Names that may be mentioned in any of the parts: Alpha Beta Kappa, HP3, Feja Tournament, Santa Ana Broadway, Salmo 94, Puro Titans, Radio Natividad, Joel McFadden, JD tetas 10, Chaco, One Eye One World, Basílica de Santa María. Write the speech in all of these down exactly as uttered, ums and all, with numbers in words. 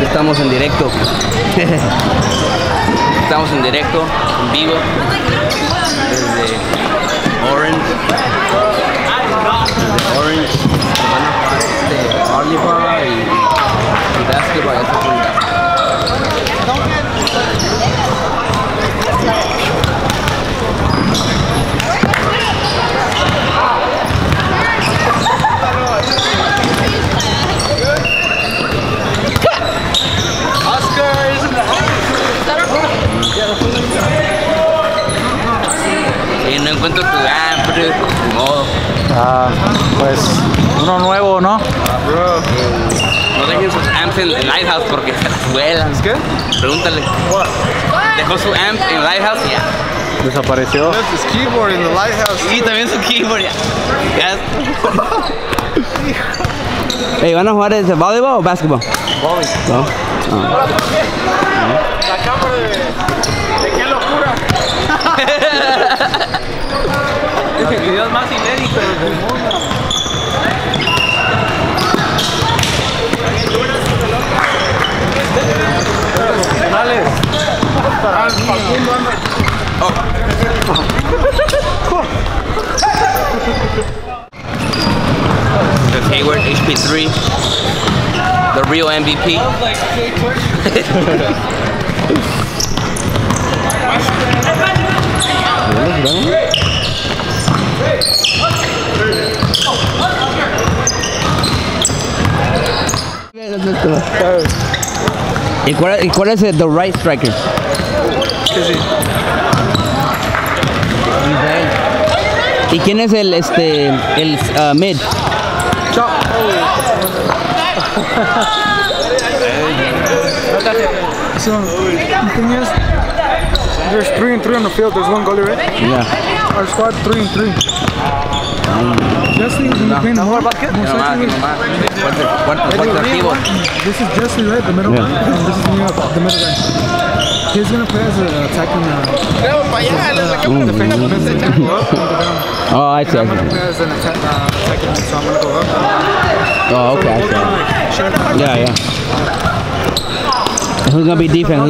Estamos en directo. Estamos en directo, en vivo, desde Orange, desde Orange, van a jugar este y básquetbol a esta cuento tu hambre, tu modo. Ah, pues uno nuevo, ¿no? Ah, bro. No dejen sus amps en Lighthouse porque se las vuelan. ¿Es qué? Pregúntale. What? Dejó su amp en Lighthouse y ya. Desapareció. Su keyboard en Lighthouse. Sí, también su keyboard ya. Ya. Hey, ¿van a jugar desde voleibol o básquetbol? Voleibol. No. No. La cámara de... ¿De qué locura? Los videos más inéditos del mundo. The Hayward H P three, the real M V P. ¿Y cuál, y cuál es el the right striker? Sí, sí. ¿Y quién es el este el uh, mid? Chao. So, the thing is, there's three and three on the field. There's one goalie, right? Yeah. Our squad three and three. Jesse, no. no, no, no, this is Jesse, right? The middle yeah. guy. And this is me, the middle guy. He's gonna play as an attacking. Uh, oh, I see. I'm gonna play as an attacking, uh, so I'm gonna go up. Oh, okay, I see. Yeah, yeah. Who's gonna be defense?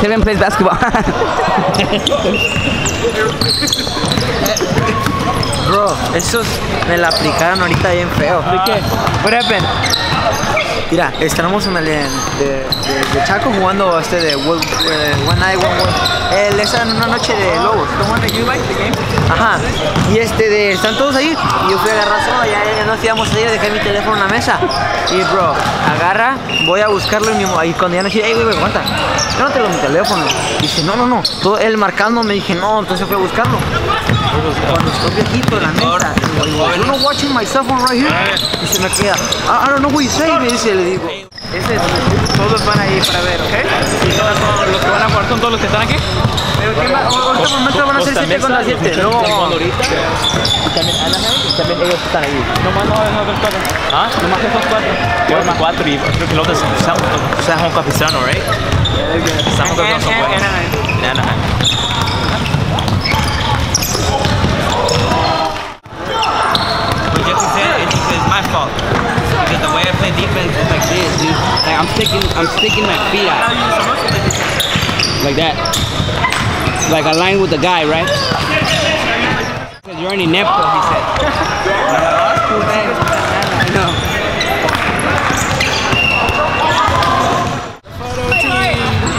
Kevin plays basketball. Bro, esos me la aplicaron ahorita bien feo. ¿Por qué? What happened? Mira, estamos en el de, de, de Chaco jugando este de World, uh, One Eye One World. Esa en una noche de lobos. ¿The one that you like the game? Ajá. Y este de, están todos ahí. Y yo fui a agarrar solo, ya, ya nos íbamos a ir, dejé mi teléfono en la mesa. Y bro, agarra, voy a buscarlo y, mi, y cuando ya no dije, hey, güey, aguanta. Yo no tengo mi teléfono. Y dice, no, no, no. Todo él marcando, me dije, no, entonces fui a buscarlo. Cuando estoy viejito, la neta. Yo no watching my cell phone right here. Y se me queda, I, I don't know what you say. Y me dice, le digo, ese es, todos van ahí para ver, ¿ok? Y todos los que van a jugar son todos los que están aquí. Pero que más, ahorita por momento van a ser siete con las siete. No, ahorita. Y también Ana y también ellos están ahí. No más no, no, no, cuatro. ¿Ah? No más esos cuatro. Bueno, más cuatro y creo que los otros son un capisano, ¿right? Estamos con los otros. Ana. But just to say, it's, it's my fault. Because the way I play defense is like this, dude. Like I'm sticking, I'm sticking my feet out. Like that. Like aligned with the guy, right? You're already nepto, he said. I know. I know.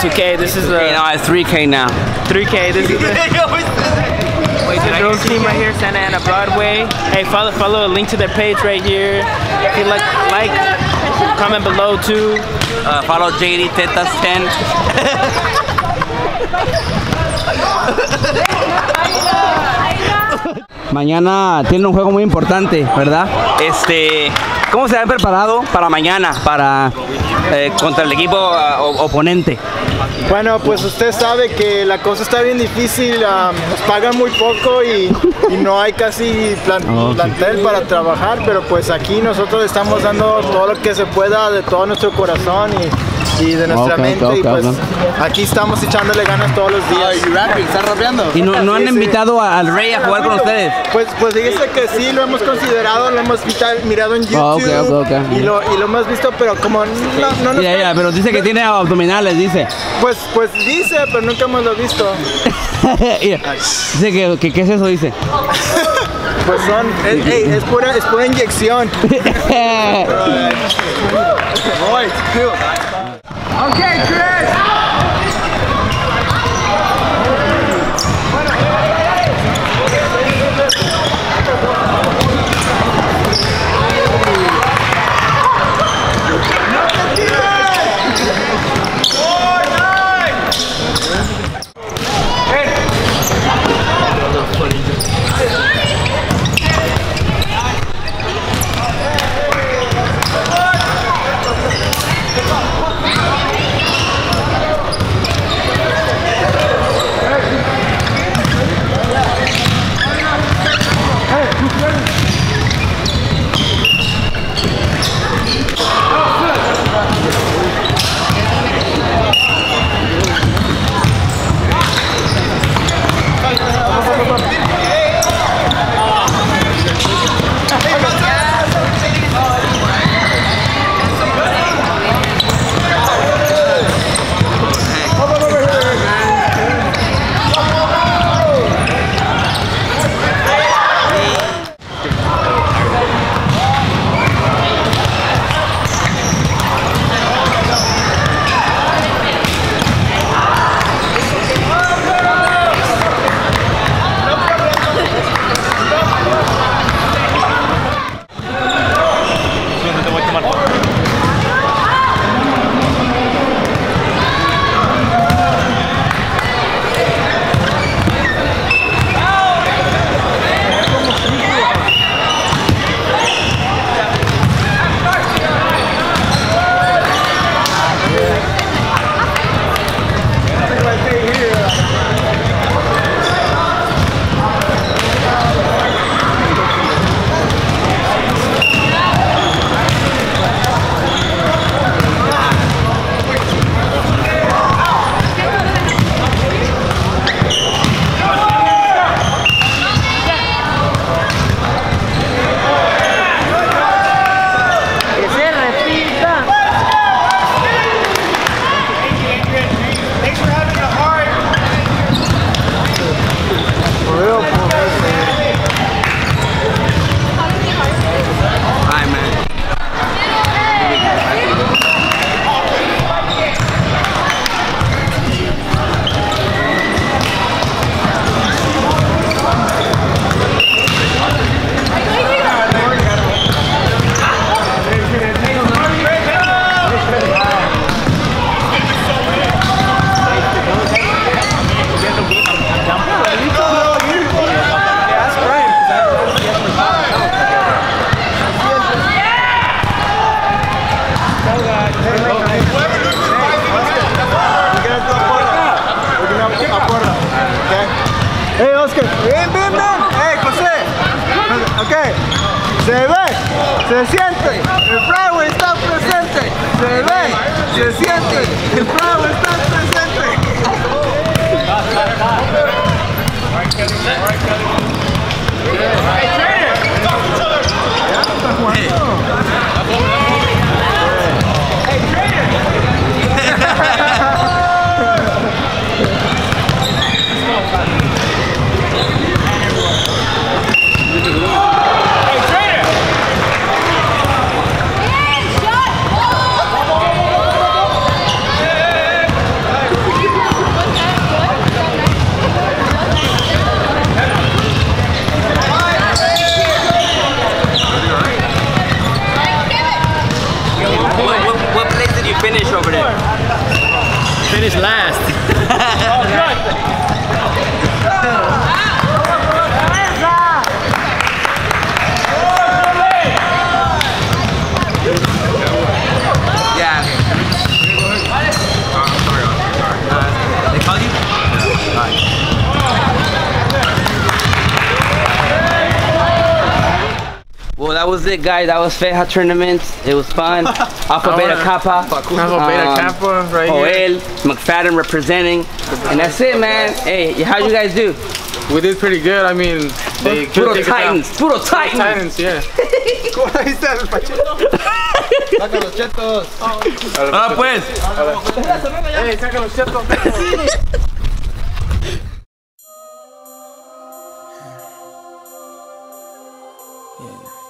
two K. This is the. You know, I have three K now. three K. This is the. Wait, the girls team right here, Santa Ana Broadway. Hey, follow, follow a link to their page right here. If you like, like, comment below too. Uh, follow J D tetas ten. Mañana tienen un juego muy importante, ¿verdad? Este, ¿cómo se han preparado para mañana, para eh, contra el equipo uh, oponente? Bueno, pues usted sabe que la cosa está bien difícil, um, nos pagan muy poco y, y no hay casi plan, oh, plantel sí. para trabajar, pero pues aquí nosotros estamos dando todo lo que se pueda de todo nuestro corazón y, y de nuestra okay, mente okay, y pues okay. aquí estamos echándole ganas todos los días. Oh, y rapping, está rapeando. ¿Y no, no han sí, invitado sí. al Rey a jugar con ustedes? Pues, pues fíjese que sí, lo hemos considerado, lo hemos mirado en YouTube oh, okay, okay, okay. Y, lo, y lo hemos visto, pero como no, no nos... Yeah, yeah, pero dice que tiene abdominales, dice. Pues, pues dice, pero nunca hemos lo visto. Dice que, que, ¿qué es eso? Dice. Pues son, es, hey, es, pura, es pura inyección. Okay, Chris. Se siente, el Bravo está presente. Se ve, se siente, el Bravo está presente. Hey, trainer. that was it, guys. That was Feja Tournament. It was fun. Alpha Beta Kappa. Alpha Beta Kappa, right here. Joel McFadden representing. And that's it, man. Hey, how'd you guys do? We did pretty good. I mean, they Puro Titans. Puro Titans. Puro Titans, yeah. Saca los chetos. Ah, pues. Hey, saca los chetos. Yeah.